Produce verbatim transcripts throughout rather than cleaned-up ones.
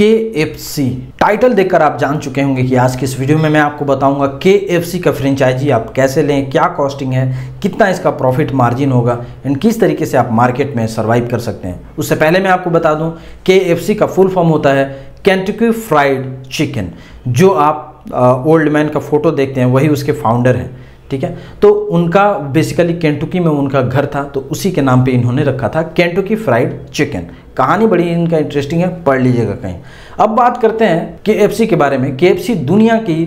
के एफ सी टाइटल देखकर आप जान चुके होंगे कि आज के इस वीडियो में मैं आपको बताऊंगा के एफ सी का फ्रेंचाइजी आप कैसे लें, क्या कॉस्टिंग है, कितना इसका प्रॉफिट मार्जिन होगा एंड किस तरीके से आप मार्केट में सर्वाइव कर सकते हैं। उससे पहले मैं आपको बता दूं के एफ सी का फुल फॉर्म होता है केंटकी फ्राइड चिकन। जो आप ओल्ड मैन का फोटो देखते हैं वही उसके फाउंडर हैं, ठीक है। तो उनका बेसिकली केंटकी में उनका घर था तो उसी के नाम पे इन्होंने रखा था केंटकी फ्राइड चिकन। कहानी बड़ी इनका इंटरेस्टिंग है, पढ़ लीजिएगा कहीं। अब बात करते हैं के एफ सी के बारे में। के एफ सी दुनिया की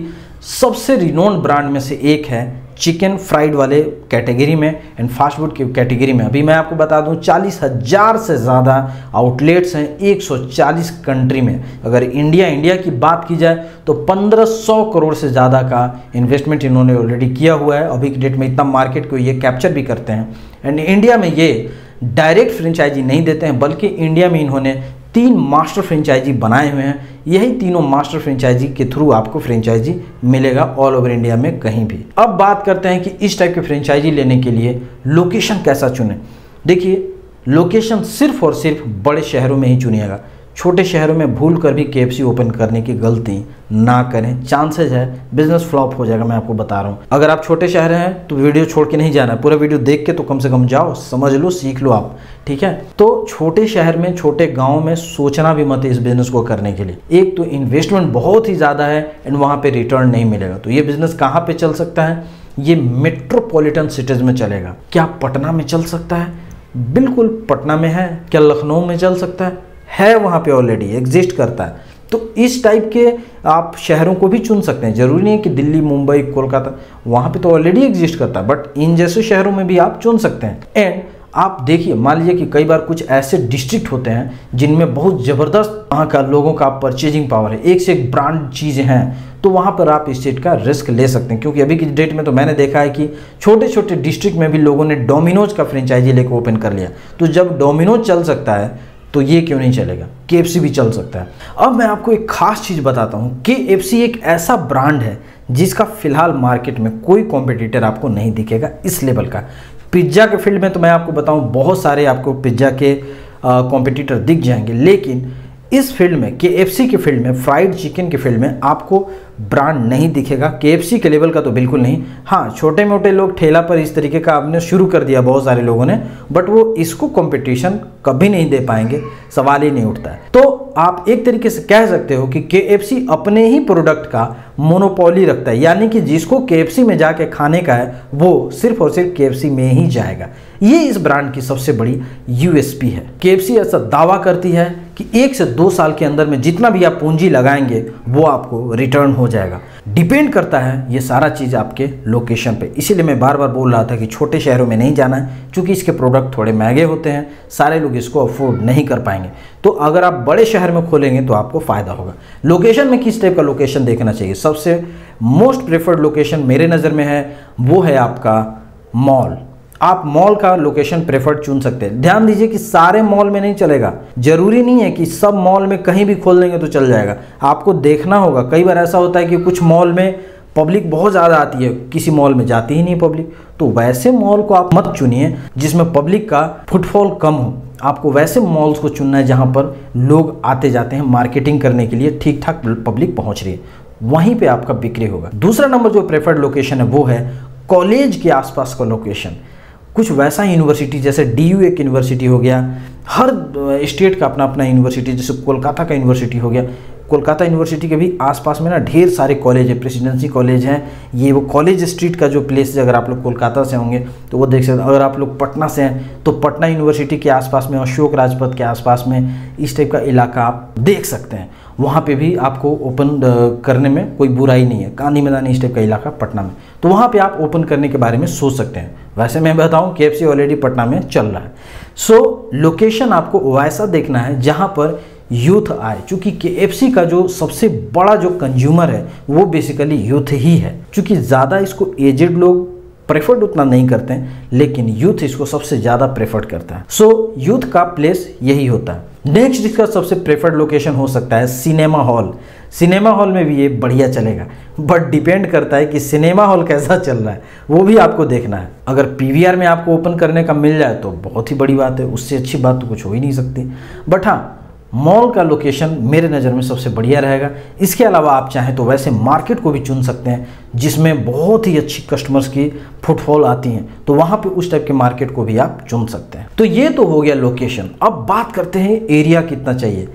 सबसे रिनोन ब्रांड में से एक है चिकन फ्राइड वाले कैटेगरी में एंड फास्ट फूड की कैटेगरी में। अभी मैं आपको बता दूं चालीस हज़ार से ज़्यादा आउटलेट्स हैं एक सौ चालीस कंट्री में। अगर इंडिया इंडिया की बात की जाए तो पंद्रह सौ करोड़ से ज़्यादा का इन्वेस्टमेंट इन्होंने ऑलरेडी किया हुआ है। अभी की डेट में इतना मार्केट को ये कैप्चर भी करते हैं एंड इंडिया में ये डायरेक्ट फ्रेंचाइजी नहीं देते हैं, बल्कि इंडिया में इन्होंने तीन मास्टर फ्रेंचाइजी बनाए हुए हैं। यही तीनों मास्टर फ्रेंचाइजी के थ्रू आपको फ्रेंचाइजी मिलेगा ऑल ओवर इंडिया में कहीं भी। अब बात करते हैं कि इस टाइप के फ्रेंचाइजी लेने के लिए लोकेशन कैसा चुनें। देखिए, लोकेशन सिर्फ और सिर्फ बड़े शहरों में ही चुनिएगा। छोटे शहरों में भूल कर भी के एफ सी ओपन करने की गलती ना करें, चांसेज है बिजनेस फ्लॉप हो जाएगा, मैं आपको बता रहा हूँ। अगर आप छोटे शहर हैं तो वीडियो छोड़ के नहीं जाना, पूरा वीडियो देख के तो कम से कम जाओ, समझ लो, सीख लो आप, ठीक है। तो छोटे शहर में, छोटे गांव में सोचना भी मत इस बिजनेस को करने के लिए। एक तो इन्वेस्टमेंट बहुत ही ज़्यादा है एंड वहाँ पर रिटर्न नहीं मिलेगा। तो ये बिजनेस कहाँ पर चल सकता है? ये मेट्रोपोलिटन सिटीज़ में चलेगा। क्या पटना में चल सकता है? बिल्कुल पटना में है। क्या लखनऊ में चल सकता है? है, वहाँ पे ऑलरेडी एग्जिस्ट करता है। तो इस टाइप के आप शहरों को भी चुन सकते हैं। ज़रूरी नहीं है कि दिल्ली, मुंबई, कोलकाता, वहाँ पे तो ऑलरेडी एग्जिस्ट करता है, बट इन जैसे शहरों में भी आप चुन सकते हैं। एंड आप देखिए, मान लीजिए कि कई बार कुछ ऐसे डिस्ट्रिक्ट होते हैं जिनमें बहुत ज़बरदस्त वहाँ का लोगों का परचेजिंग पावर है, एक से एक ब्रांड चीज़ें हैं, तो वहाँ पर आप इस चीज़ का रिस्क ले सकते हैं। क्योंकि अभी की डेट में तो मैंने देखा है कि छोटे छोटे डिस्ट्रिक्ट में भी लोगों ने डोमिनोज का फ्रेंचाइजी लेकर ओपन कर लिया। तो जब डोमिनोज चल सकता है तो ये क्यों नहीं चलेगा? के एफ सी भी चल सकता है। अब मैं आपको एक खास चीज़ बताता हूँ। के एफ सी एक ऐसा ब्रांड है जिसका फिलहाल मार्केट में कोई कॉम्पिटिटर आपको नहीं दिखेगा इस लेवल का। पिज्ज़ा के फील्ड में तो मैं आपको बताऊँ बहुत सारे आपको पिज्ज़ा के कॉम्पिटिटर दिख जाएंगे, लेकिन इस फील्ड में, के एफ सी के फील्ड में, फ्राइड चिकन के फील्ड में आपको ब्रांड नहीं दिखेगा के एफ सी के लेवल का, तो बिल्कुल नहीं। हाँ, छोटे मोटे लोग ठेला पर इस तरीके का आपने शुरू कर दिया बहुत सारे लोगों ने, बट वो इसको कंपटीशन कभी नहीं दे पाएंगे, सवाल ही नहीं उठता है। तो आप एक तरीके से कह सकते हो कि के एफ सी अपने ही प्रोडक्ट का मोनोपोली रखता है, यानी कि जिसको के एफ सी में जाके खाने का है वो सिर्फ और सिर्फ के एफ सी में ही जाएगा। ये इस ब्रांड की सबसे बड़ी यू एस पी है। के एफ सी ऐसा दावा करती है कि एक से दो साल के अंदर में जितना भी आप पूंजी लगाएंगे वो आपको रिटर्न हो जाएगा। डिपेंड करता है ये सारा चीज़ आपके लोकेशन पे। इसीलिए मैं बार बार बोल रहा था कि छोटे शहरों में नहीं जाना है, क्योंकि इसके प्रोडक्ट थोड़े महंगे होते हैं, सारे लोग इसको अफोर्ड नहीं कर पाएंगे। तो अगर आप बड़े शहर में खोलेंगे तो आपको फ़ायदा होगा। लोकेशन में किस टाइप का लोकेशन देखना चाहिए? सबसे मोस्ट प्रेफर्ड लोकेशन मेरे नज़र में है वो है आपका मॉल। आप मॉल का लोकेशन प्रेफर्ड चुन सकते हैं। ध्यान दीजिए कि सारे मॉल में नहीं चलेगा। जरूरी नहीं है कि सब मॉल में कहीं भी खोल देंगे तो चल जाएगा, आपको देखना होगा। कई बार ऐसा होता है कि कुछ मॉल में पब्लिक बहुत ज़्यादा आती है, किसी मॉल में जाती ही नहीं पब्लिक। तो वैसे मॉल को आप मत चुनिए जिसमें पब्लिक का फुटफॉल कम हो। आपको वैसे मॉल्स को चुनना है जहाँ पर लोग आते जाते हैं मार्केटिंग करने के लिए, ठीक ठाक पब्लिक पहुँच रही है, वहीं पर आपका बिक्री होगा। दूसरा नंबर जो प्रेफर्ड लोकेशन है वो है कॉलेज के आसपास का लोकेशन। कुछ वैसा यूनिवर्सिटी, जैसे डी यू एक यूनिवर्सिटी हो गया, हर स्टेट का अपना अपना यूनिवर्सिटी, जैसे कोलकाता का यूनिवर्सिटी हो गया। कोलकाता यूनिवर्सिटी के भी आसपास में ना ढेर सारे कॉलेज है, प्रेसिडेंसी कॉलेज है, ये वो कॉलेज स्ट्रीट का जो प्लेस है। अगर आप लोग कोलकाता से होंगे तो वो देख सकते हैं। अगर आप लोग पटना से हैं तो पटना यूनिवर्सिटी के आसपास में, अशोक राजपथ के आसपास में, इस टाइप का इलाका आप देख सकते हैं। वहाँ पे भी आपको ओपन करने में कोई बुराई नहीं है। गांधी मैदान इस टाइप का इलाका पटना में, तो वहाँ पे आप ओपन करने के बारे में सोच सकते हैं। वैसे मैं बताऊँ के एफ सी ऑलरेडी पटना में चल रहा है। सो so, लोकेशन आपको वैसा देखना है जहाँ पर यूथ आए, क्योंकि के एफ सी का जो सबसे बड़ा जो कंज्यूमर है वो बेसिकली यूथ ही है। चूँकि ज़्यादा इसको एजेड लोग प्रेफर्ड उतना नहीं करते हैं, लेकिन यूथ इसको सबसे ज़्यादा प्रेफर्ड करता है। सो so, यूथ का प्लेस यही होता है। नेक्स्ट इसका सबसे प्रेफर्ड लोकेशन हो सकता है सिनेमा हॉल। सिनेमा हॉल में भी ये बढ़िया चलेगा, बट डिपेंड करता है कि सिनेमा हॉल कैसा चल रहा है, वो भी आपको देखना है। अगर पी वी आर में आपको ओपन करने का मिल जाए तो बहुत ही बड़ी बात है, उससे अच्छी बात तो कुछ हो ही नहीं सकती। बट हाँ, मॉल का लोकेशन मेरे नज़र में सबसे बढ़िया रहेगा। इसके अलावा आप चाहें तो वैसे मार्केट को भी चुन सकते हैं जिसमें बहुत ही अच्छी कस्टमर्स की फुटफॉल आती हैं, तो वहाँ पे उस टाइप के मार्केट को भी आप चुन सकते हैं। तो ये तो हो गया लोकेशन। अब बात करते हैं एरिया कितना चाहिए।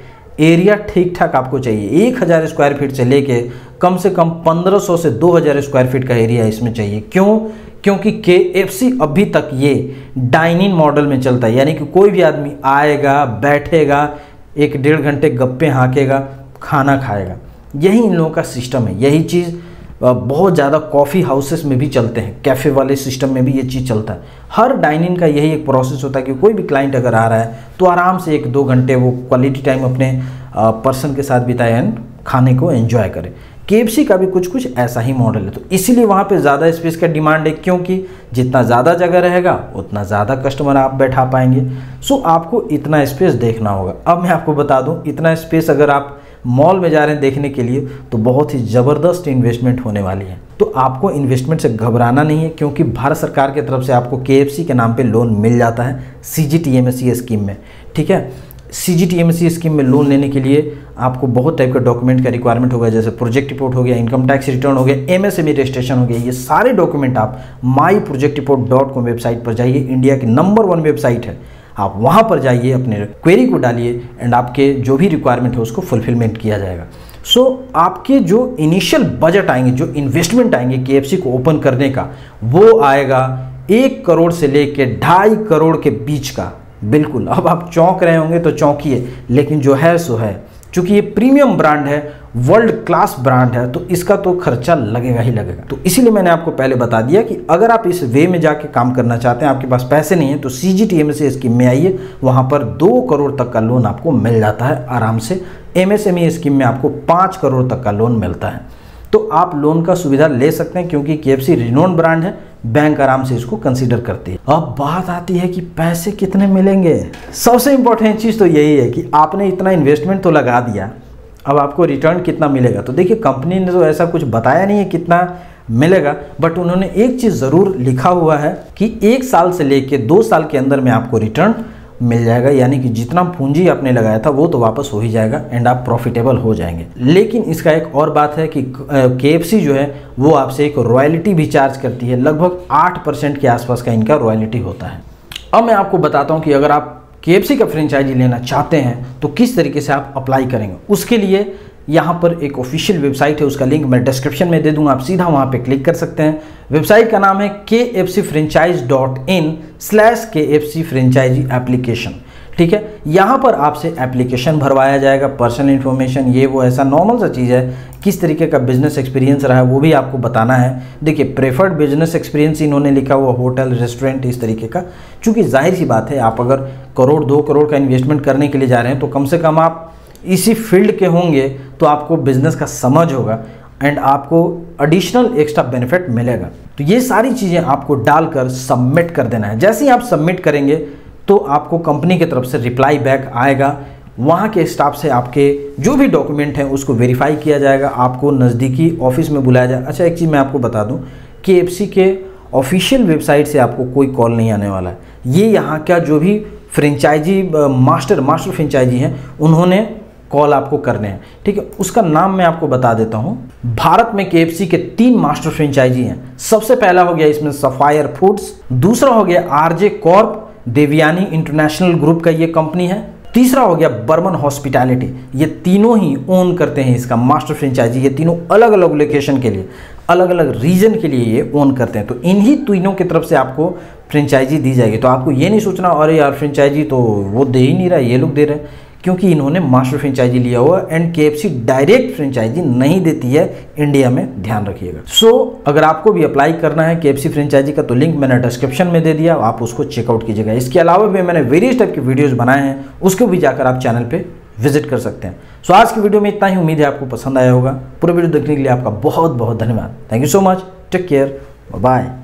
एरिया ठीक ठाक आपको चाहिए, एक हज़ार स्क्वायर फीट से लेके कम से कम पंद्रह सौ से दो हज़ार स्क्वायर फीट का एरिया इसमें चाहिए। क्यों? क्योंकि के एफ सी अभी तक ये डाइनिंग मॉडल में चलता है, यानी कि कोई भी आदमी आएगा, बैठेगा, एक डेढ़ घंटे गप्पे हाँकेगा, खाना खाएगा। यही इन लोगों का सिस्टम है। यही चीज़ बहुत ज़्यादा कॉफ़ी हाउसेस में भी चलते हैं, कैफ़े वाले सिस्टम में भी ये चीज़ चलता है। हर डाइनिंग का यही एक प्रोसेस होता है कि कोई भी क्लाइंट अगर आ रहा है तो आराम से एक दो घंटे वो क्वालिटी टाइम अपने पर्सन के साथ बिताए एंड खाने को एंजॉय करें। के एफ सी का भी कुछ कुछ ऐसा ही मॉडल है, तो इसीलिए वहाँ पे ज़्यादा स्पेस का डिमांड है, क्योंकि जितना ज़्यादा जगह रहेगा उतना ज़्यादा कस्टमर आप बैठा पाएंगे। सो आपको इतना स्पेस देखना होगा। अब मैं आपको बता दूँ, इतना स्पेस अगर आप मॉल में जा रहे हैं देखने के लिए तो बहुत ही ज़बरदस्त इन्वेस्टमेंट होने वाली है। तो आपको इन्वेस्टमेंट से घबराना नहीं है, क्योंकि भारत सरकार की तरफ से आपको के एफ सी के नाम पर लोन मिल जाता है C G T M S E scheme में। ठीक है, C G T M S E scheme में लोन लेने के लिए आपको बहुत टाइप का डॉक्यूमेंट का रिक्वायरमेंट होगा, जैसे प्रोजेक्ट रिपोर्ट हो गया, इनकम टैक्स रिटर्न हो गया, M S M E registration हो गया। ये सारे डॉक्यूमेंट आप my project report dot com website पर जाइए, इंडिया की नंबर वन वेबसाइट है। आप वहाँ पर जाइए, अपने क्वेरी को डालिए एंड आपके जो भी रिक्वायरमेंट है उसको फुलफिलमेंट किया जाएगा। सो so, आपके जो इनिशियल बजट आएंगे, जो इन्वेस्टमेंट आएंगे के एफ सी को ओपन करने का, वो आएगा एक करोड़ से लेकर ढाई करोड़ के बीच का। बिल्कुल, अब आप चौंक रहे होंगे तो चौंकिए, लेकिन जो है सो है। चूँकि ये प्रीमियम ब्रांड है, वर्ल्ड क्लास ब्रांड है, तो इसका तो खर्चा लगेगा ही लगेगा। तो इसीलिए मैंने आपको पहले बता दिया कि अगर आप इस वे में जाके काम करना चाहते हैं, आपके पास पैसे नहीं है, तो C G T M S E scheme में आइए। वहाँ पर दो करोड़ तक का लोन आपको मिल जाता है आराम से। M S M E scheme में आपको पाँच करोड़ तक का लोन मिलता है, तो आप लोन का सुविधा ले सकते हैं, क्योंकि K F C renowned brand है, बैंक आराम से इसको कंसीडर करती है। अब बात आती है कि पैसे कितने मिलेंगे। सबसे इंपॉर्टेंट चीज़ तो यही है कि आपने इतना इन्वेस्टमेंट तो लगा दिया, अब आपको रिटर्न कितना मिलेगा। तो देखिए, कंपनी ने तो ऐसा कुछ बताया नहीं है कितना मिलेगा, बट उन्होंने एक चीज़ ज़रूर लिखा हुआ है कि एक साल से लेकर दो साल के अंदर में आपको रिटर्न मिल जाएगा, यानी कि जितना पूंजी आपने लगाया था वो तो वापस हो ही जाएगा एंड आप प्रॉफिटेबल हो जाएंगे। लेकिन इसका एक और बात है कि के एफ सी जो है वो आपसे एक रॉयल्टी भी चार्ज करती है, लगभग आठ परसेंट के आसपास का इनका रॉयल्टी होता है। अब मैं आपको बताता हूँ कि अगर आप के एफ सी का फ्रेंचाइजी लेना चाहते हैं तो किस तरीके से आप अप्लाई करेंगे। उसके लिए यहाँ पर एक ऑफिशियल वेबसाइट है, उसका लिंक मैं डिस्क्रिप्शन में दे दूंगा, आप सीधा वहाँ पे क्लिक कर सकते हैं। वेबसाइट का नाम है K F C franchise dot in slash K F C franchisee application. ठीक है, यहाँ पर आपसे एप्लीकेशन भरवाया जाएगा, पर्सनल इन्फॉर्मेशन, ये वो ऐसा नॉर्मल सा चीज़ है। किस तरीके का बिजनेस एक्सपीरियंस रहा है वो भी आपको बताना है। देखिए, प्रेफर्ड बिजनेस एक्सपीरियंस इन्होंने लिखा हुआ, होटल, रेस्टोरेंट, इस तरीके का। चूँकि जाहिर सी बात है, आप अगर करोड़ दो करोड़ का इन्वेस्टमेंट करने के लिए जा रहे हैं तो कम से कम आप इसी फील्ड के होंगे, तो आपको बिजनेस का समझ होगा एंड आपको एडिशनल एक्स्ट्रा बेनिफिट मिलेगा। तो ये सारी चीज़ें आपको डालकर सबमिट कर देना है। जैसे ही आप सबमिट करेंगे तो आपको कंपनी की तरफ से रिप्लाई बैक आएगा, वहाँ के स्टाफ से आपके जो भी डॉक्यूमेंट हैं उसको वेरीफाई किया जाएगा, आपको नज़दीकी ऑफिस में बुलाया जाएगा। अच्छा, एक चीज़ मैं आपको बता दूँ, के एफ सी के ऑफिशियल वेबसाइट से आपको कोई कॉल नहीं आने वाला है। ये यहाँ का जो भी फ्रेंचाइजी मास्टर मास्टर फ्रेंचाइजी हैं उन्होंने कॉल आपको करने हैं। ठीक है, उसका नाम मैं आपको बता देता हूँ। भारत में के एफ सी के तीन मास्टर फ्रेंचाइजी हैं। सबसे पहला हो गया इसमें सफायर फूड्स, दूसरा हो गया R J corp, Devyani international group का ये कंपनी है, तीसरा हो गया बर्मन हॉस्पिटैलिटी। ये तीनों ही ओन करते हैं इसका मास्टर फ्रेंचाइजी। ये तीनों अलग अलग लोकेशन के लिए, अलग अलग रीजन के लिए ये ओन करते हैं। तो इन्हीं तीनों की तरफ से आपको फ्रेंचाइजी दी जाएगी। तो आपको ये नहीं सोचना अरे यार फ्रेंचाइजी तो वो दे ही नहीं रहा, ये लोग दे रहे हैं, क्योंकि इन्होंने मास्टर फ्रेंचाइजी लिया हुआ एंड के एफ सी डायरेक्ट फ्रेंचाइजी नहीं देती है इंडिया में, ध्यान रखिएगा। सो so, अगर आपको भी अप्लाई करना है के एफ सी फ्रेंचाइजी का तो लिंक मैंने डिस्क्रिप्शन में दे दिया, आप उसको चेकआउट कीजिएगा। इसके अलावा भी मैंने वेरियस टाइप के वीडियोज़ बनाए हैं, उसको भी जाकर आप चैनल पर विजिट कर सकते हैं। सो so, आज की वीडियो में इतना ही, उम्मीद है आपको पसंद आया होगा। पूरा वीडियो देखने के लिए आपका बहुत बहुत धन्यवाद। Thank you so much, take care, bye.